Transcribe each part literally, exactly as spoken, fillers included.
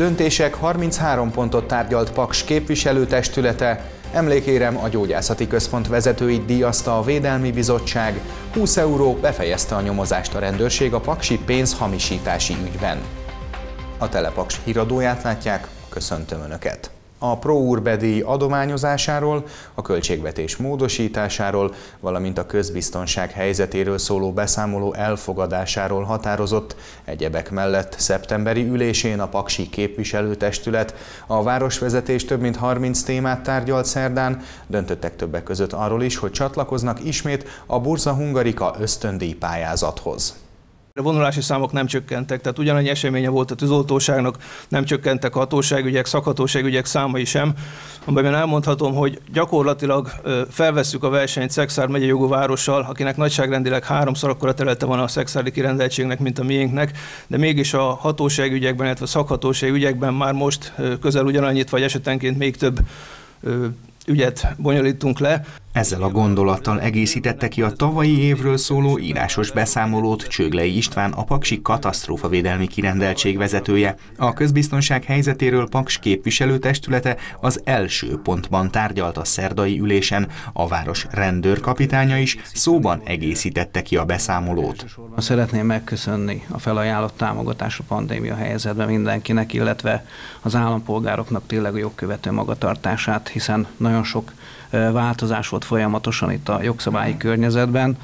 Döntések harminchárom pontot tárgyalt Paks képviselőtestülete, emlékérem a gyógyászati központ vezetőit díjazta a Védelmi Bizottság, húsz euró befejezte a nyomozást a rendőrség a paksi pénzhamisítási ügyben. A TelePaks híradóját látják, köszöntöm Önöket! A ProUrbe-díj adományozásáról, a költségvetés módosításáról, valamint a közbiztonság helyzetéről szóló beszámoló elfogadásáról határozott. Egyebek mellett szeptemberi ülésén a Paksi képviselőtestület a városvezetés több mint harminc témát tárgyalt szerdán, döntöttek többek között arról is, hogy csatlakoznak ismét a Burza Hungarika ösztöndíj pályázathoz. A vonulási számok nem csökkentek, tehát ugyanannyi eseménye volt a tűzoltóságnak, nem csökkentek a hatóságügyek, szakhatóságügyek számai sem, amiben elmondhatom, hogy gyakorlatilag felvesszük a versenyt Szekszárd megyei jogú várossal, akinek nagyságrendileg háromszor akkora területe van a szekszárdi kirendeltségnek, mint a miénknek, de mégis a hatóságügyekben, illetve a szakhatóságügyekben már most közel ugyanannyit, vagy esetenként még több ügyet bonyolítunk le. Ezzel a gondolattal egészítette ki a tavalyi évről szóló írásos beszámolót Csöglei István, a Paksi katasztrófavédelmi kirendeltség vezetője. A közbiztonság helyzetéről Paks képviselőtestülete az első pontban tárgyalt a szerdai ülésen. A város rendőrkapitánya is szóban egészítette ki a beszámolót. Szeretném megköszönni a felajánlott támogatást a pandémia helyzetben mindenkinek, illetve az állampolgároknak tényleg a jogkövető magatartását, hiszen nagyon sok változás volt folyamatosan itt a jogszabályi környezetben,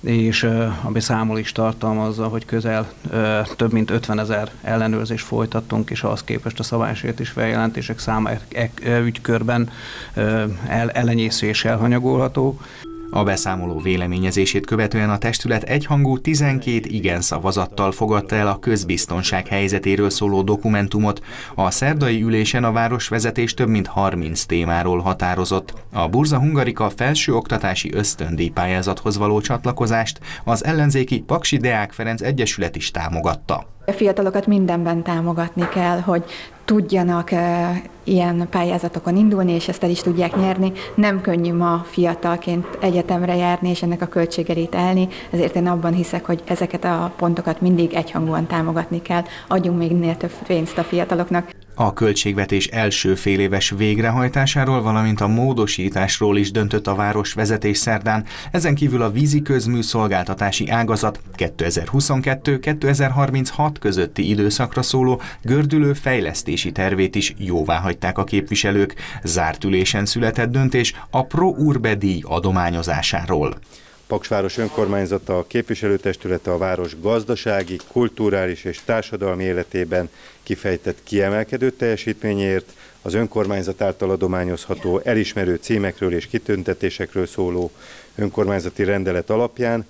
és a beszámolás tartalmazza, hogy közel több mint ötvenezer ellenőrzést folytattunk, és ahhoz képest a szabálysértés feljelentések száma ügykörben elenyésző és elhanyagolható. A beszámoló véleményezését követően a testület egyhangú tizenkét igen szavazattal fogadta el a közbiztonság helyzetéről szóló dokumentumot. A szerdai ülésen a városvezetés több mint harminc témáról határozott. A Burza Hungarika felsőoktatási ösztöndíj pályázathoz való csatlakozást az ellenzéki Paksi Deák Ferenc Egyesület is támogatta. A fiatalokat mindenben támogatni kell, hogy tudjanak ilyen pályázatokon indulni, és ezt el is tudják nyerni. Nem könnyű ma fiatalként egyetemre járni, és ennek a költségerét állni, ezért én abban hiszek, hogy ezeket a pontokat mindig egyhangúan támogatni kell. Adjunk még minél több pénzt a fiataloknak. A költségvetés első féléves végrehajtásáról, valamint a módosításról is döntött a városvezetés szerdán. Ezen kívül a vízi közműszolgáltatási ágazat kétezer-huszonkettő kétezer-harminchat közötti időszakra szóló gördülő fejlesztési tervét is jóvá hagyták a képviselők. Zárt ülésen született döntés a ProUrbe-díj adományozásáról. Paksváros önkormányzata, a képviselőtestülete a város gazdasági, kulturális és társadalmi életében kifejtett kiemelkedő teljesítményért, az önkormányzat által adományozható elismerő címekről és kitüntetésekről szóló önkormányzati rendelet alapján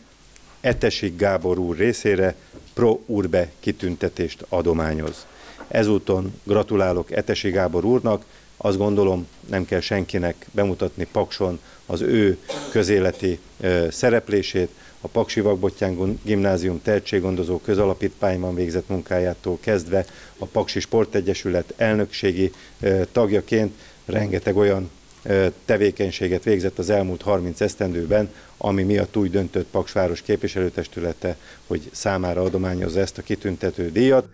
Etesi Gábor úr részére ProUrbe kitüntetést adományoz. Ezúton gratulálok Etesi Gábor úrnak, azt gondolom, nem kell senkinek bemutatni Pakson az ő közéleti ö, szereplését, a Paksi Vakbottyán Gimnázium Tehetséggondozó Közalapítványban végzett munkájától kezdve a Paksi Sportegyesület elnökségi ö, tagjaként rengeteg olyan ö, tevékenységet végzett az elmúlt harminc esztendőben, ami miatt úgy döntött Paksváros képviselőtestülete, hogy számára adományozza ezt a kitüntető díjat.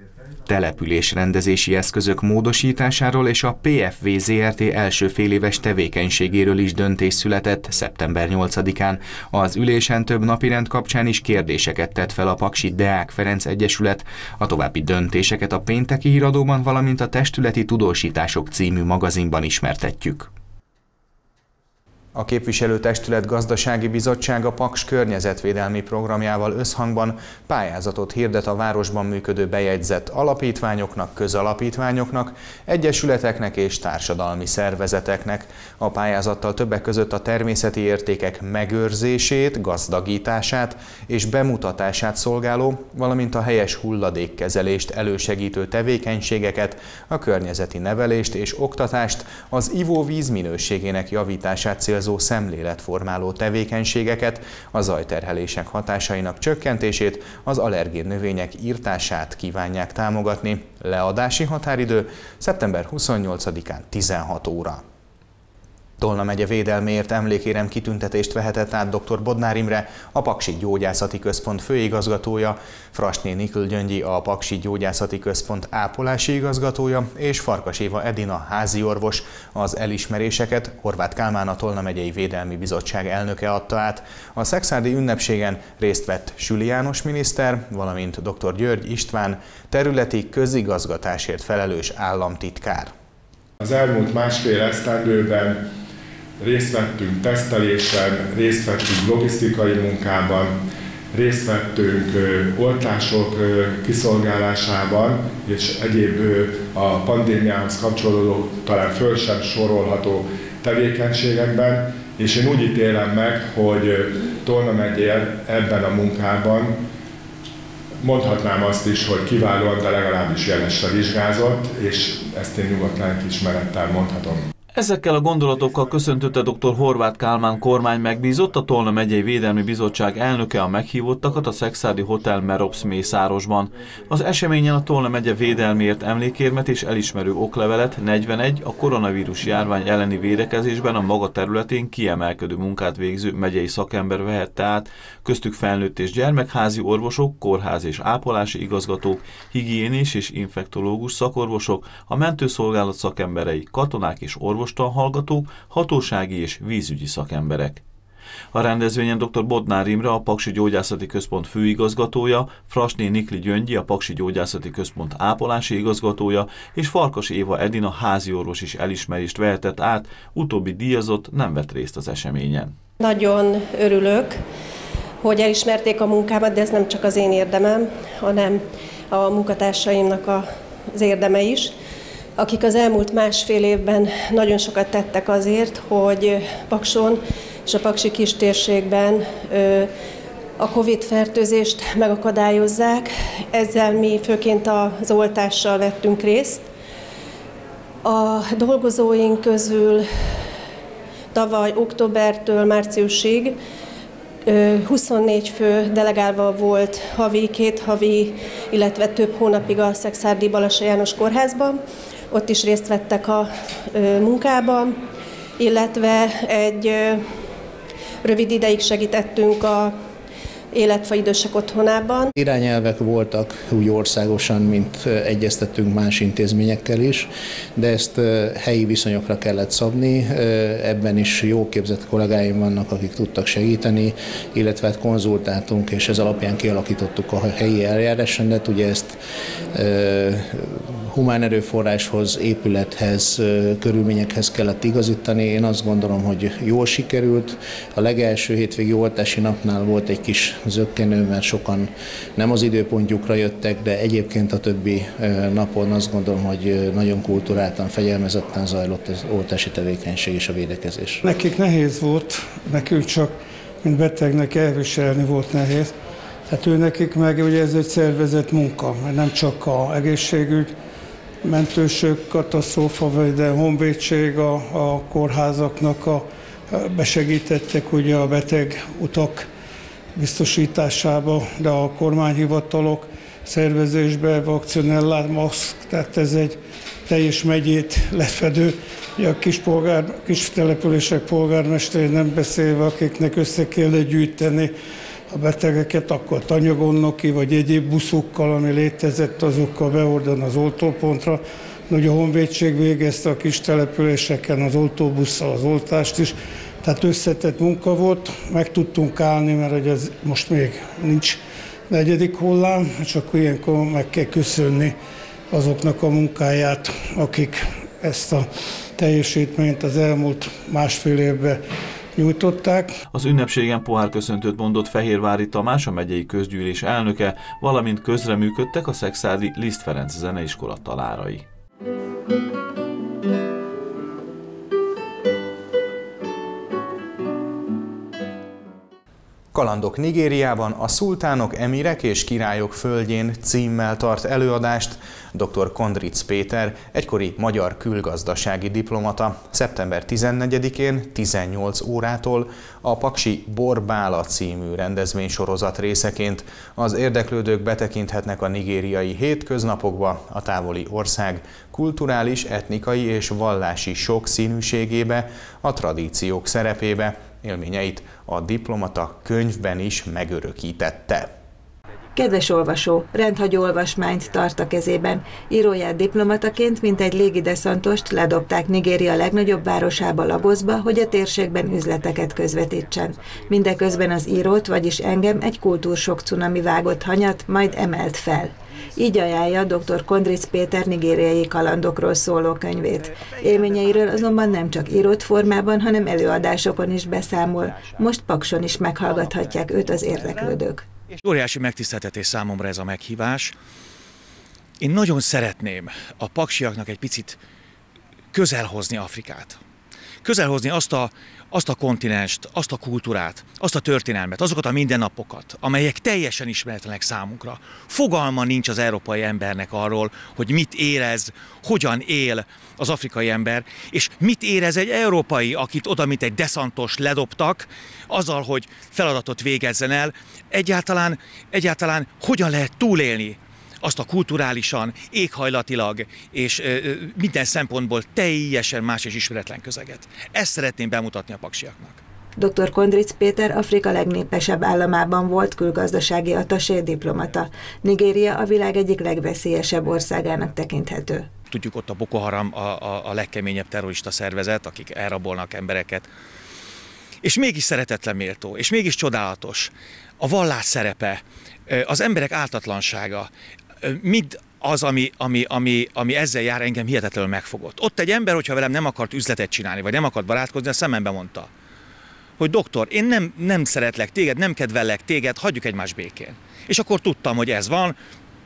Településrendezési eszközök módosításáról és a P F V Z R T első féléves tevékenységéről is döntés született szeptember nyolcadikán. Az ülésen több napirend kapcsán is kérdéseket tett fel a Paksi Deák Ferenc Egyesület. A további döntéseket a pénteki híradóban, valamint a Testületi Tudósítások című magazinban ismertetjük. A képviselőtestület gazdasági bizottsága Paks környezetvédelmi programjával összhangban pályázatot hirdet a városban működő bejegyzett alapítványoknak, közalapítványoknak, egyesületeknek és társadalmi szervezeteknek. A pályázattal többek között a természeti értékek megőrzését, gazdagítását és bemutatását szolgáló, valamint a helyes hulladékkezelést elősegítő tevékenységeket, a környezeti nevelést és oktatást, az ivóvíz minőségének javítását célzó szemléletformáló tevékenységeket, a zajterhelések hatásainak csökkentését, az allergén növények írtását kívánják támogatni. Leadási határidő szeptember huszonnyolcadikán tizenhat óra. Tolna megye védelméért emlékérem kitüntetést vehetett át doktor Bodnár Imre, a Paksi Gyógyászati Központ főigazgatója, Frasné Nikl Gyöngyi, a Paksi Gyógyászati Központ ápolási igazgatója és Farkas Éva Edina háziorvos. Az elismeréseket Horváth Kálmán, a Tolna megyei Védelmi Bizottság elnöke adta át. A szekszárdi ünnepségen részt vett Süli János miniszter, valamint doktor György István, területi közigazgatásért felelős államtitkár. Az elmúlt másfél esztendőben részt vettünk tesztelésen, részt vettünk logisztikai munkában, részt vettünk oltások kiszolgálásában, és egyéb a pandémiához kapcsolódó, talán föl sem sorolható tevékenységekben, és én úgy ítélem meg, hogy Tolna megye ebben a munkában, mondhatnám azt is, hogy kiválóan, de legalábbis jelesre vizsgázott, és ezt én nyugodt lelkiismerettel mondhatom. Ezekkel a gondolatokkal köszöntötte dr. Horváth Kálmán kormány megbízott, a Tolna megyei Védelmi Bizottság elnöke a meghívottakat a szekszárdi Hotel Meropsz Mészárosban. Az eseményen a Tolna megye védelmiért emlékérmet és elismerő oklevelet, negyvenegy a koronavírus járvány elleni védekezésben a maga területén kiemelkedő munkát végző megyei szakember vehette át, köztük felnőtt és gyermekházi orvosok, kórház és ápolási igazgatók, higiénés és infektológus szakorvosok, a mentőszolgálat szakemberei, katonák és orvosok, hallgatók, hatósági és vízügyi szakemberek. A rendezvényen dr. Bodnár Imre, a Paksi Gyógyászati Központ főigazgatója, Frasné Nikli Gyöngyi, a Paksi Gyógyászati Központ ápolási igazgatója és Farkas Éva Edina háziorvos is elismerést vehetett át, utóbbi díjazott nem vett részt az eseményen. Nagyon örülök, hogy elismerték a munkámat, de ez nem csak az én érdemem, hanem a munkatársaimnak az érdeme is, akik az elmúlt másfél évben nagyon sokat tettek azért, hogy Pakson és a paksi kistérségben a Covid-fertőzést megakadályozzák. Ezzel mi főként az oltással vettünk részt. A dolgozóink közül tavaly októbertől márciusig huszonnégy fő delegálva volt havi, két havi, illetve több hónapig a Szekszárdi Balassa János Kórházban. Ott is részt vettek a munkában, illetve egy rövid ideig segítettünk a Életfa idősek otthonában. Irányelvek voltak úgy országosan, mint egyeztettünk más intézményekkel is, de ezt helyi viszonyokra kellett szabni. Ebben is jó képzett kollégáim vannak, akik tudtak segíteni, illetve hát konzultáltunk, és ez alapján kialakítottuk a helyi eljárásrendet. Ugye ezt humán erőforráshoz, épülethez, körülményekhez kellett igazítani. Én azt gondolom, hogy jól sikerült. A legelső hétvégi oltási napnál volt egy kis zökkenő, mert sokan nem az időpontjukra jöttek, de egyébként a többi napon azt gondolom, hogy nagyon kulturáltan, fegyelmezetten zajlott az oltási tevékenység és a védekezés. Nekik nehéz volt, nekünk csak, mint betegnek elviselni volt nehéz. Tehát ő nekik meg, ugye ez egy szervezett munka, mert nem csak a egészségügy, mentősök, katasztrófavédelem, honvédség, a, a kórházaknak a, besegítettek ugye a beteg utak biztosításába, de a kormányhivatalok szervezésbe, vakcinellát, maszk, tehát ez egy teljes megyét lefedő, ugye a kis, polgár, kis települések polgármesterei nem beszélve, akiknek össze kellett gyűjteni a betegeket, akkor tanyagonnoki vagy egyéb buszokkal, ami létezett, azokkal beordan az oltópontra. Ugye a honvédség végezte a kis településeken az oltóbusszal az oltást is, tehát összetett munka volt, meg tudtunk állni, mert ez most még nincs negyedik hullám, csak ilyenkor meg kell köszönni azoknak a munkáját, akik ezt a teljesítményt az elmúlt másfél évben nyújtották. Az ünnepségen pohárköszöntőt mondott Fehérvári Tamás, a megyei közgyűlés elnöke, valamint közreműködtek a szekszárdi Liszt Ferenc Zeneiskola tanárai. Kalandok Nigériában, a szultánok, emirek és királyok földjén címmel tart előadást doktor Kondricz Péter, egykori magyar külgazdasági diplomata, szeptember tizennegyedikén tizennyolc órától a paksi Borbála című rendezvénysorozat részeként. Az érdeklődők betekinthetnek a nigériai hétköznapokba, a távoli ország kulturális, etnikai és vallási sokszínűségébe, a tradíciók szerepébe. Élményeit a diplomata könyvben is megörökítette. Kedves olvasó, rendhagyó olvasmányt tart a kezében. Íróját diplomataként, mint egy légideszantost ledobták Nigéria legnagyobb városába, Lagosba, hogy a térségben üzleteket közvetítsen. Mindeközben az írót, vagyis engem egy kultúrsok cunami vágott hanyat, majd emelt fel. Így ajánlja doktor Kondricz Péter nigériai kalandokról szóló könyvét. Élményeiről azonban nem csak írott formában, hanem előadásokon is beszámol. Most Pakson is meghallgathatják őt az érdeklődők. Óriási megtiszteltetés számomra ez a meghívás. Én nagyon szeretném a paksiaknak egy picit közelhozni Afrikát. Közelhozni azt a, azt a kontinenst, azt a kultúrát, azt a történelmet, azokat a mindennapokat, amelyek teljesen ismeretlenek számunkra. Fogalma nincs az európai embernek arról, hogy mit érez, hogyan él az afrikai ember, és mit érez egy európai, akit oda, mint egy deszantos ledobtak, azzal, hogy feladatot végezzen el, egyáltalán, egyáltalán hogyan lehet túlélni azt a kulturálisan, éghajlatilag és ö, minden szempontból teljesen más és ismeretlen közeget. Ezt szeretném bemutatni a paksiaknak. doktor Kondricz Péter Afrika legnépesebb államában volt külgazdasági attasé, diplomata. Nigéria a világ egyik legveszélyesebb országának tekinthető. Tudjuk, ott a Boko Haram a, a, a legkeményebb terrorista szervezet, akik elrabolnak embereket. És mégis szeretetlen méltó, és mégis csodálatos. A vallás szerepe, az emberek áltatlansága, mind az, ami, ami, ami, ami ezzel jár, engem hihetetlenül megfogott. Ott egy ember, hogyha velem nem akart üzletet csinálni, vagy nem akart barátkozni, a szemembe mondta, hogy doktor, én nem, nem szeretlek téged, nem kedvellek téged, hagyjuk egymást békén. És akkor tudtam, hogy ez van,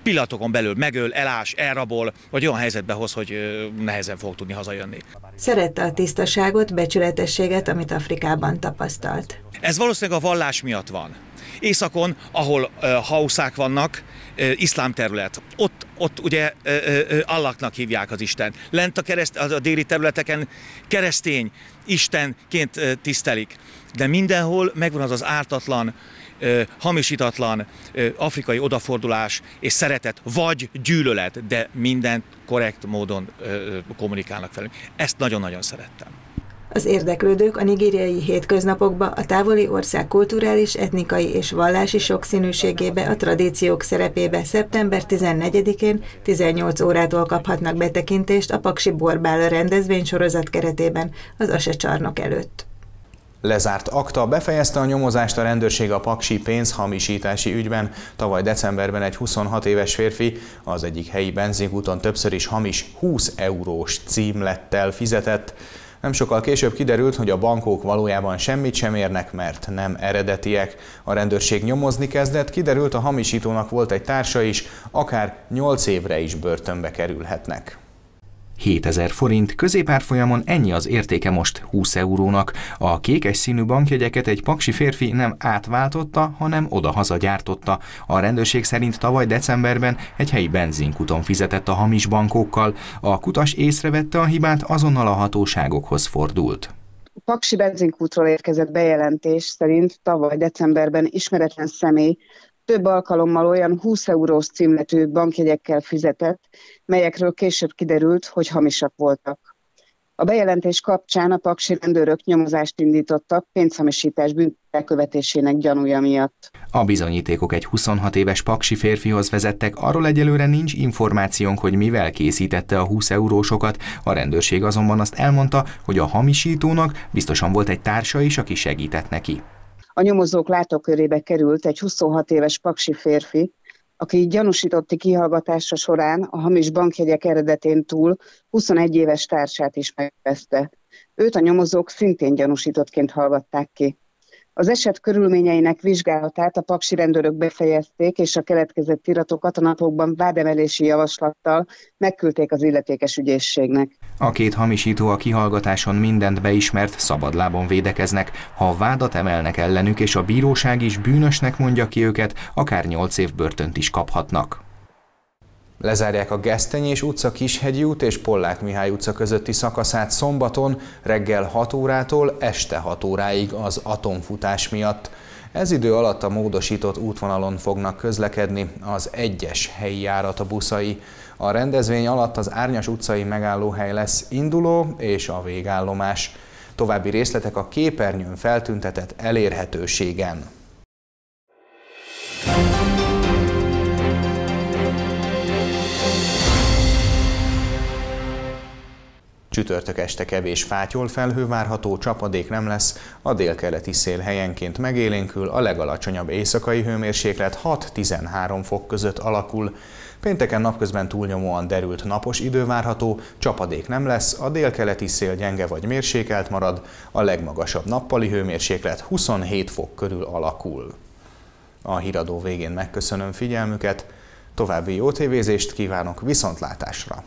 pillanatokon belül megöl, elás, elrabol, vagy olyan helyzetbe hoz, hogy nehezen fog tudni hazajönni. Szerette a tisztaságot, becsületességet, amit Afrikában tapasztalt. Ez valószínűleg a vallás miatt van. Északon, ahol uh, hauszák vannak, uh, iszlám terület, ott, ott ugye uh, uh, Allahnak hívják az Isten. Lent a, kereszt, a déli területeken keresztény Istenként uh, tisztelik, de mindenhol megvan az az ártatlan, uh, hamisítatlan uh, afrikai odafordulás és szeretet, vagy gyűlölet, de mindent korrekt módon uh, kommunikálnak velünk. Ezt nagyon-nagyon szerettem. Az érdeklődők a nigériai hétköznapokba, a távoli ország kulturális, etnikai és vallási sokszínűségébe, a tradíciók szerepébe szeptember tizennegyedikén tizennyolc órától kaphatnak betekintést a paksi Borbála rendezvénysorozat keretében az ASE csarnok előtt. Lezárt akta befejezte a nyomozást a rendőrség a paksi pénzhamisítási ügyben. Tavaly decemberben egy huszonhat éves férfi az egyik helyi benzinkúton többször is hamis húsz eurós címlettel fizetett. Nem sokkal később kiderült, hogy a bankok valójában semmit sem érnek, mert nem eredetiek. A rendőrség nyomozni kezdett, kiderült, a hamisítónak volt egy társa is, akár nyolc évre is börtönbe kerülhetnek. hétezer forint, középárfolyamon ennyi az értéke most húsz eurónak. A kékes színű bankjegyeket egy paksi férfi nem átváltotta, hanem oda-haza gyártotta. A rendőrség szerint tavaly decemberben egy helyi benzinkuton fizetett a hamis bankokkal. A kutas észrevette a hibát, azonnal a hatóságokhoz fordult. A paksi benzinkútról érkezett bejelentés szerint tavaly decemberben ismeretlen személy több alkalommal olyan húsz eurós címletű bankjegyekkel fizetett, melyekről később kiderült, hogy hamisak voltak. A bejelentés kapcsán a paksi rendőrök nyomozást indítottak pénzhamisítás bűn elkövetésének gyanúja miatt. A bizonyítékok egy huszonhat éves paksi férfihoz vezettek, arról egyelőre nincs információnk, hogy mivel készítette a húsz eurósokat, a rendőrség azonban azt elmondta, hogy a hamisítónak biztosan volt egy társa is, aki segített neki. A nyomozók látókörébe került egy huszonhat éves paksi férfi, aki gyanúsítotti kihallgatása során a hamis bankjegyek eredetén túl huszonegy éves társát is megveszte. Őt a nyomozók szintén gyanúsítottként hallgatták ki. Az eset körülményeinek vizsgálatát a paksi rendőrök befejezték, és a keletkezett iratokat a napokban vádemelési javaslattal megküldték az illetékes ügyészségnek. A két hamisító a kihallgatáson mindent beismert, szabadlábon védekeznek. Ha vádat emelnek ellenük, és a bíróság is bűnösnek mondja ki őket, akár nyolc év börtönt is kaphatnak. Lezárják a Gesztenyi és utca Kishegyi út és Pollák Mihály utca közötti szakaszát szombaton reggel hat órától este hat óráig az atomfutás miatt. Ez idő alatt a módosított útvonalon fognak közlekedni az egyes helyi járata buszai. A rendezvény alatt az Árnyas utcai megállóhely lesz induló és a végállomás. További részletek a képernyőn feltüntetett elérhetőségen. Csütörtök este kevés fátyol felhő várható, csapadék nem lesz, a délkeleti szél helyenként megélénkül, a legalacsonyabb éjszakai hőmérséklet hat-tizenhárom fok között alakul. Pénteken napközben túlnyomóan derült napos idő várható, csapadék nem lesz, a délkeleti szél gyenge vagy mérsékelt marad, a legmagasabb nappali hőmérséklet huszonhét fok körül alakul. A Híradó végén megköszönöm figyelmüket, további jó tévézést kívánok, viszontlátásra!